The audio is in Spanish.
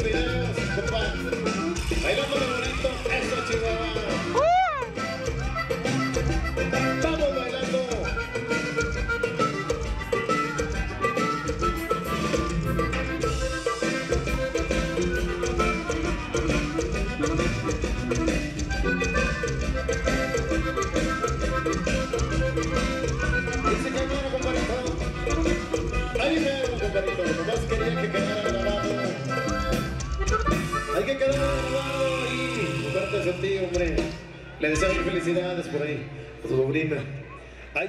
cuidados, compa. Bailando lo bonito, eso, Chihuahua. Estamos bailando. Dice que no era comparito. Ahí me era comparito. Nomás quería que quedara grabado. Hay que quedar grabado ahí. Comparte ese tío, hombre. Le deseo felicidades por ahí. Tu sobrina. Ay.